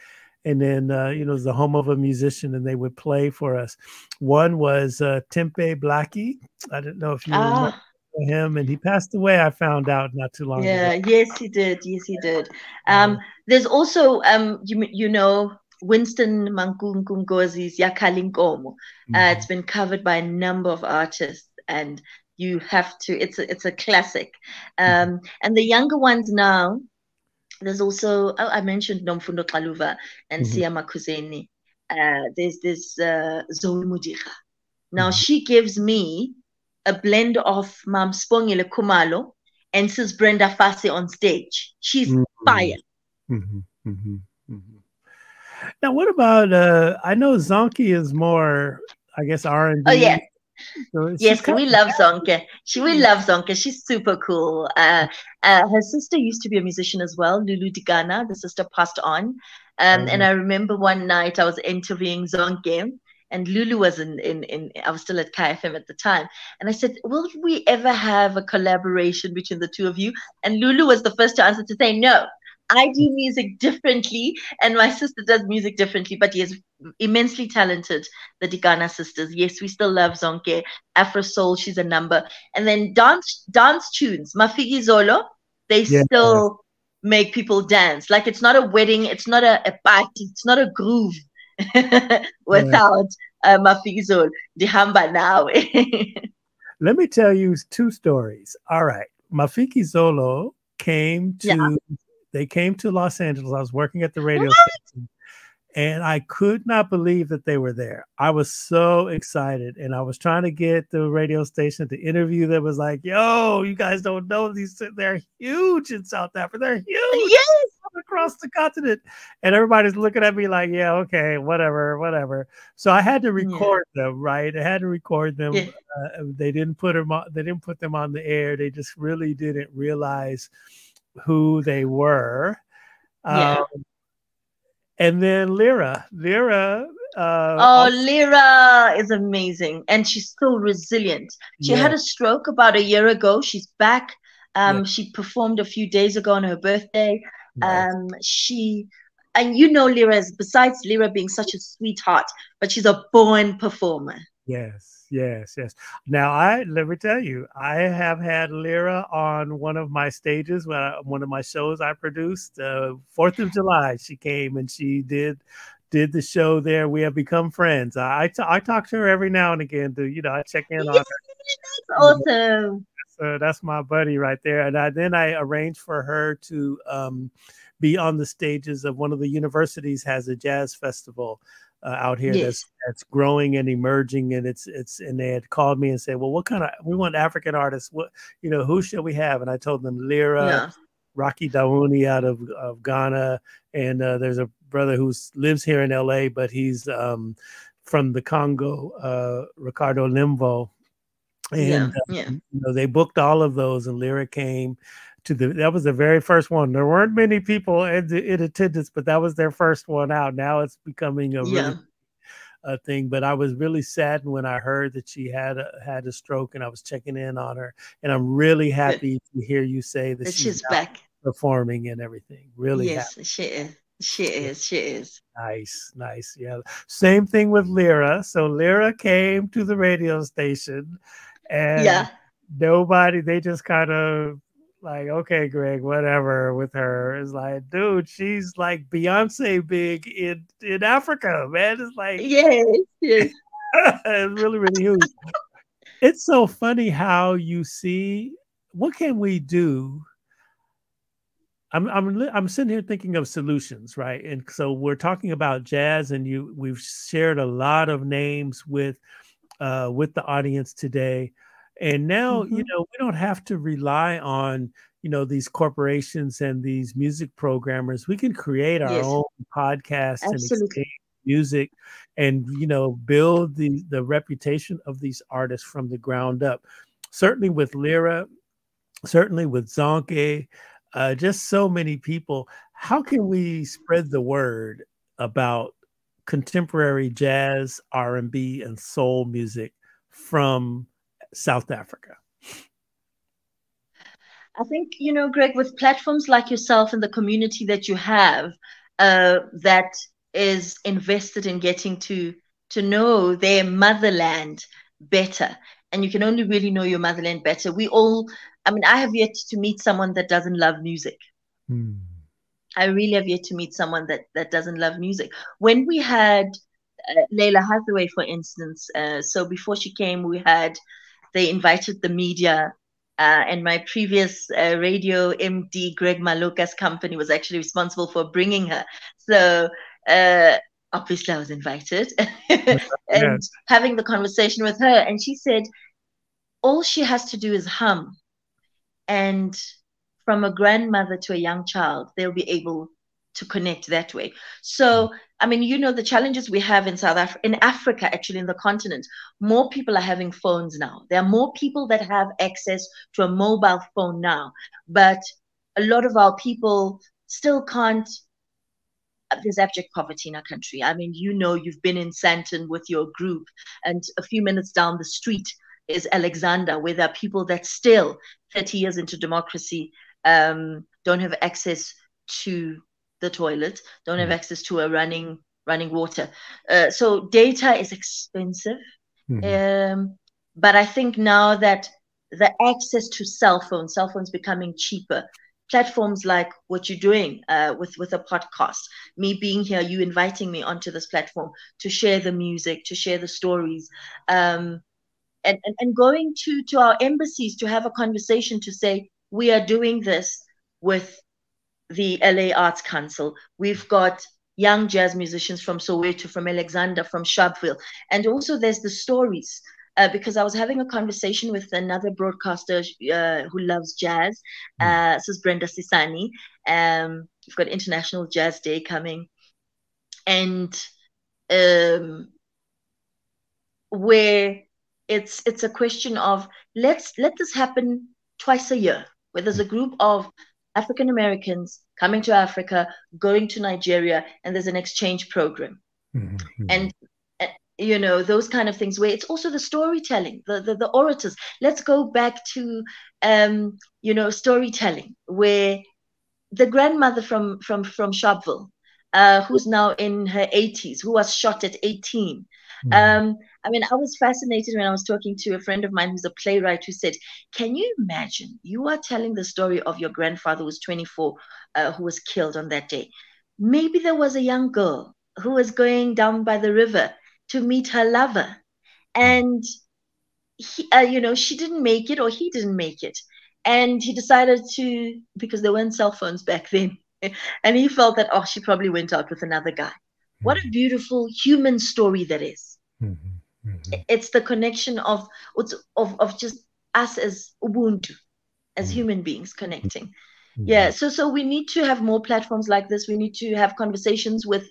And then, uh, you know, it was the home of a musician and they would play for us. One was uh, Tempe Blackie. I don't know if you ah. remember him. And he passed away, I found out, not too long yeah, ago. Yeah, yes, he did. Yes, he did. Um, um, there's also, um, you, you know, Winston Mankunkunkozi's Yakalinkomo. Uh, it's been covered by a number of artists. And you have to, it's a, it's a classic. Um, and the younger ones now, there's also, oh, I mentioned Nomfundo Xaluva and mm-hmm. Siya Makuzeni. Uh, there's this uh, Zoe Mudira. Now, mm-hmm. she gives me a blend of Mam Spongile Kumalo and Sis Brenda Fassie on stage. She's mm-hmm. fire. Mm-hmm, mm-hmm, mm-hmm. Now, what about? Uh, I know Zonke is more, I guess, R and B. Oh yeah, so yes, we love Zonke. She we love Zonke. She's super cool. Uh, uh, her sister used to be a musician as well, Lulu Digana. The sister passed on, um, mm-hmm. and I remember one night I was interviewing Zonke. And Lulu was in, in, in, I was still at Kaya F M at the time. And I said, will we ever have a collaboration between the two of you? And Lulu was the first to answer to say, no, I do music differently. And my sister does music differently. But yes, immensely talented, the Digana sisters. Yes, we still love Zonke. Afro Soul, she's a number. And then dance dance tunes, Mafikizolo, they yeah. still make people dance. Like it's not a wedding, it's not a, a party, it's not a groove. Without uh, Mafikizolo, Dihamba now. Let me tell you two stories. All right, Mafikizolo came to. Yeah. They came to Los Angeles. I was working at the radio what? station, and I could not believe that they were there. I was so excited, and I was trying to get the radio station to interview that was like, "Yo, you guys don't know these. They're huge in South Africa. They're huge." Yes. Across the continent, and everybody's looking at me like, yeah, okay, whatever, whatever. So I had to record yeah. them, right? I had to record them. Yeah. Uh, they didn't put them. On, they didn't put them on the air. They just really didn't realize who they were. Yeah. Um, and then Lira, Lira. Uh, oh, Lira is amazing, and she's still resilient. She yeah. had a stroke about a year ago. She's back. Um, yeah. She performed a few days ago on her birthday. Nice. Um, she, and you know, Lira is, besides Lira being such a sweetheart, but she's a born performer. Yes, yes, yes. Now, I let me tell you, I have had Lira on one of my stages, when I, one of my shows I produced, uh, fourth of July. She came and she did did the show there. We have become friends. I, I talk to her every now and again. To, you know, I check in yes, on her. That's awesome. So that's my buddy right there. And I, then I arranged for her to um, be on the stages of one of the universities has a jazz festival uh, out here yes. that's, that's growing and emerging. And it's it's and they had called me and said, well, what kind of we want African artists? What you know, who should we have? And I told them Lira, yeah. Rocky Dawooni out of, of Ghana, and uh, there's a brother who lives here in L A, but he's um, from the Congo, uh, Ricardo Limbo. And yeah, yeah. Um, you know, they booked all of those, and Lira came to the. That was the very first one. There weren't many people in, in attendance, but that was their first one out. Now it's becoming a really yeah. uh, thing. But I was really saddened when I heard that she had a, had a stroke, and I was checking in on her. And I'm really happy Good. to hear you say that, that she's, she's back performing and everything. Really, yes, happy. she is. She is. She is. Nice, nice. Yeah. Same thing with Lira. So Lira came to the radio station. And yeah. nobody, they just kind of like, okay, Greg, whatever with her. It's like, dude, she's like Beyonce big in, in Africa, man. It's like, yeah, yeah. It's really, really huge. It's so funny how you see, what can we do? I'm, I'm, I'm sitting here thinking of solutions, right? And so we're talking about jazz, and you, we've shared a lot of names with Uh, with the audience today. And now, mm-hmm. you know, we don't have to rely on, you know, these corporations and these music programmers. We can create our yes. own podcasts Absolutely. and exchange music and, you know, build the, the reputation of these artists from the ground up. Certainly with Lira, certainly with Zonke, uh, just so many people. How can we spread the word about contemporary jazz, R and B, and soul music from South Africa? I think, you know, Greg, with platforms like yourself and the community that you have uh, that is invested in getting to, to know their motherland better. And you can only really know your motherland better. We all, I mean, I have yet to meet someone that doesn't love music. Hmm. I really have yet to meet someone that, that doesn't love music. When we had uh, Lalah Hathaway, for instance, uh, so before she came, we had, they invited the media, uh, and my previous uh, radio M D, Greg Maloka's company, was actually responsible for bringing her. So uh, obviously I was invited and yeah. having the conversation with her. And she said, all she has to do is hum. And from a grandmother to a young child, they'll be able to connect that way. So, I mean, you know, the challenges we have in South Africa, in Africa, actually in the continent, more people are having phones now. There are more people that have access to a mobile phone now, but a lot of our people still can't. There's abject poverty in our country. I mean, you know, you've been in Sandton with your group, and a few minutes down the street is Alexander, where there are people that still, thirty years into democracy, um, don't have access to the toilet, don't have access to a running running water. Uh, so data is expensive. Mm-hmm. Um, but I think now that the access to cell phones, cell phones becoming cheaper, platforms like what you're doing uh, with, with a podcast, me being here, you inviting me onto this platform to share the music, to share the stories, um, and, and, and going to, to our embassies to have a conversation to say, we are doing this with the L A Arts Council. We've got young jazz musicians from Soweto, from Alexander, from Sharpeville. And also there's the stories, uh, because I was having a conversation with another broadcaster uh, who loves jazz. Uh, this is Brenda Fassie. Um, we've got International Jazz Day coming. And um, where it's it's a question of, let's let this happen twice a year, where there's a group of African Americans coming to Africa, going to Nigeria, and there's an exchange program. Mm-hmm. And, uh, you know, those kind of things where it's also the storytelling, the, the, the orators. Let's go back to, um, you know, storytelling, where the grandmother from, from, from Sharpeville, uh, who's now in her eighties, who was shot at eighteen. Mm-hmm. Um, I mean, I was fascinated when I was talking to a friend of mine who's a playwright who said, can you imagine you are telling the story of your grandfather who was twenty-four, uh, who was killed on that day. Maybe there was a young girl who was going down by the river to meet her lover. And, he, uh, you know, she didn't make it, or he didn't make it. And he decided to, because there weren't cell phones back then. And he felt that, oh, she probably went out with another guy. Mm-hmm. What a beautiful human story that is. Mm-hmm. Mm-hmm. It's the connection of, of of just us as Ubuntu, as human beings connecting. Mm-hmm. Yeah, so so we need to have more platforms like this. We need to have conversations with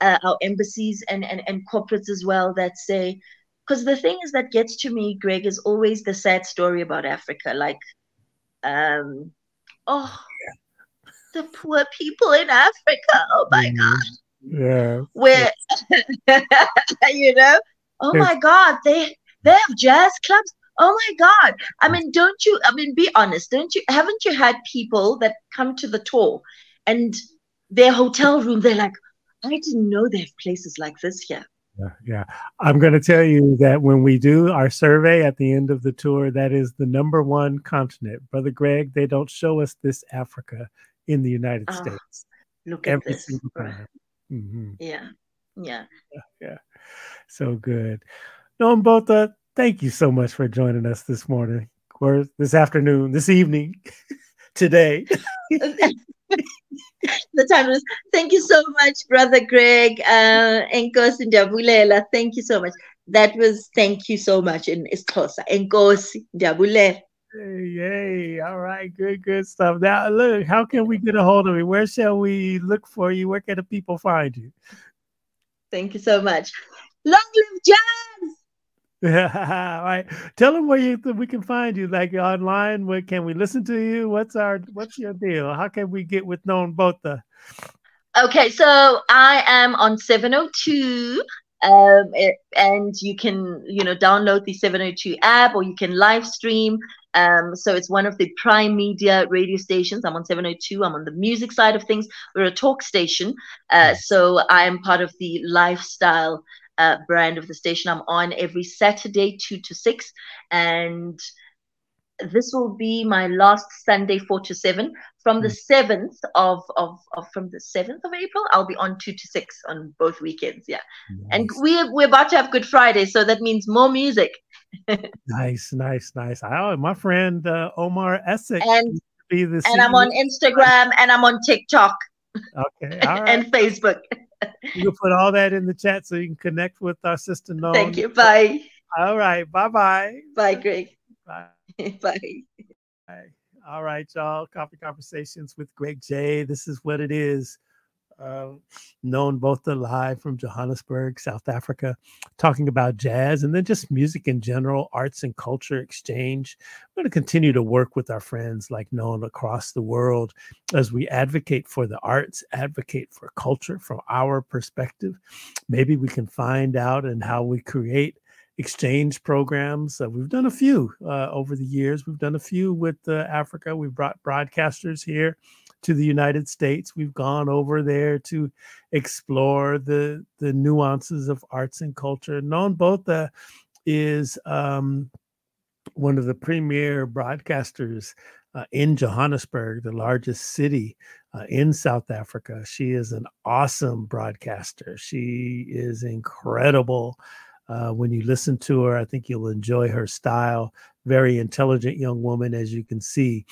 uh, our embassies and, and, and corporates as well that say, because the thing is that gets to me, Greg, is always the sad story about Africa. Like, um, oh, yeah. The poor people in Africa. Oh, my mm-hmm. God. Yeah. Where, yeah. you know. Oh my God, they they have jazz clubs. Oh my God. I mean, don't you, I mean, be honest, don't you, haven't you had people that come to the tour and their hotel room, they're like, I didn't know they have places like this here. Yeah, yeah. I'm going to tell you that when we do our survey at the end of the tour, that is the number one continent. Brother Greg, they don't show us this Africa in the United oh, States. Look at Every this. Single time. Mm-hmm. Yeah, yeah. Yeah, yeah. So good. Nonn Botha, thank you so much for joining us this morning, or this afternoon, this evening, today. The time was, thank you so much, Brother Greg. Uh, Enkosi Ndiyabulela, thank you so much. That was, thank you so much in Isxhosa. Enkosi Ndiyabulela. Yay, all right, good, good stuff. Now, look, how can we get a hold of you? Where shall we look for you? Where can the people find you? Thank you so much. Long live jazz! All right. Tell them where you th we can find you, like online. Where can we listen to you? What's our what's your deal? How can we get with Nonn Botha? Okay, so I am on seven oh two, um, it, and you can you know download the seven oh two app, or you can live stream. Um, so it's one of the prime media radio stations. I'm on seven oh two. I'm on the music side of things. We're a talk station. Uh, so I am part of the lifestyle uh, brand of the station. I'm on every Saturday, two to six. And this will be my last Sunday, four to seven. From the seventh of, of, of from the seventh of April, I'll be on two to six on both weekends. Yeah. Nice. And we're we're about to have Good Friday, so that means more music. Nice, nice, nice. I, my friend uh, Omar Essex and, be the and I'm on Instagram and I'm on TikTok. Okay. All right. And Facebook. You'll put all that in the chat so you can connect with our sister Nonn. Thank you. Bye. All right. Bye bye. Bye, Greg. Bye. Bye. Bye. All right, y'all. Coffee Conversations with Greg J. This is what it is. Um, Nonn Botha live from Johannesburg, South Africa, talking about jazz and then just music in general, arts and culture exchange. We're going to continue to work with our friends like Nonn across the world as we advocate for the arts, advocate for culture from our perspective. Maybe we can find out and how we create exchange programs. Uh, we've done a few uh, over the years. We've done a few with uh, Africa. We've brought broadcasters here to the United States. We've gone over there to explore the, the nuances of arts and culture. Nonn Botha is um, one of the premier broadcasters uh, in Johannesburg, the largest city uh, in South Africa. She is an awesome broadcaster. She is incredible. Uh, when you listen to her, I think you'll enjoy her style. Very intelligent young woman, as you can see.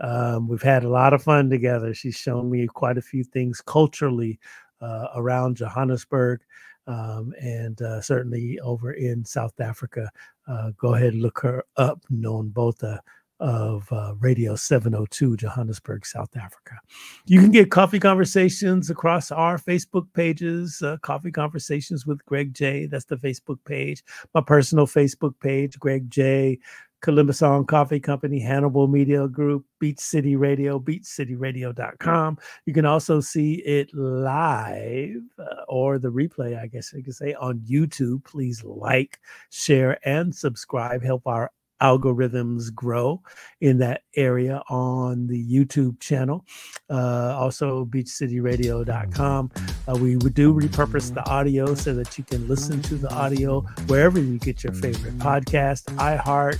Um, we've had a lot of fun together. She's shown me quite a few things culturally uh, around Johannesburg um, and uh, certainly over in South Africa. Uh, go ahead and look her up, Nonn Botha of uh, Radio seven oh two Johannesburg, South Africa. You can get Coffee Conversations across our Facebook pages, uh, Coffee Conversations with Greg J. That's the Facebook page. My personal Facebook page, Greg J., Columbusong Coffee Company, Hannibal Media Group, Beach City Radio, beach city radio dot com. You can also see it live uh, or the replay, I guess you could say, on YouTube. Please like, share, and subscribe. Help our algorithms grow in that area on the YouTube channel. Uh, also, beach city radio dot com. Uh, we do repurpose the audio so that you can listen to the audio wherever you get your favorite podcast, iHeart,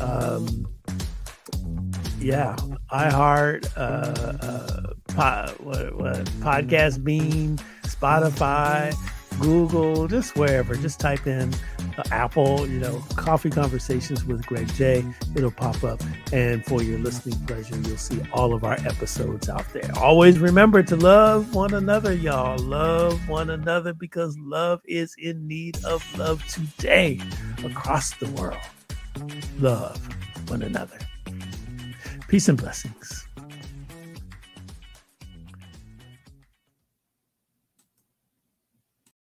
um, yeah, iHeart, uh, uh, pod, what, what, Podcast Beam, Spotify, Google, just wherever. Just type in uh, Apple, you know, Coffee Conversations with Greg J. It'll pop up. And for your listening pleasure, you'll see all of our episodes out there. Always remember to love one another, y'all. Love one another because love is in need of love today across the world. Love one another. Peace and blessings.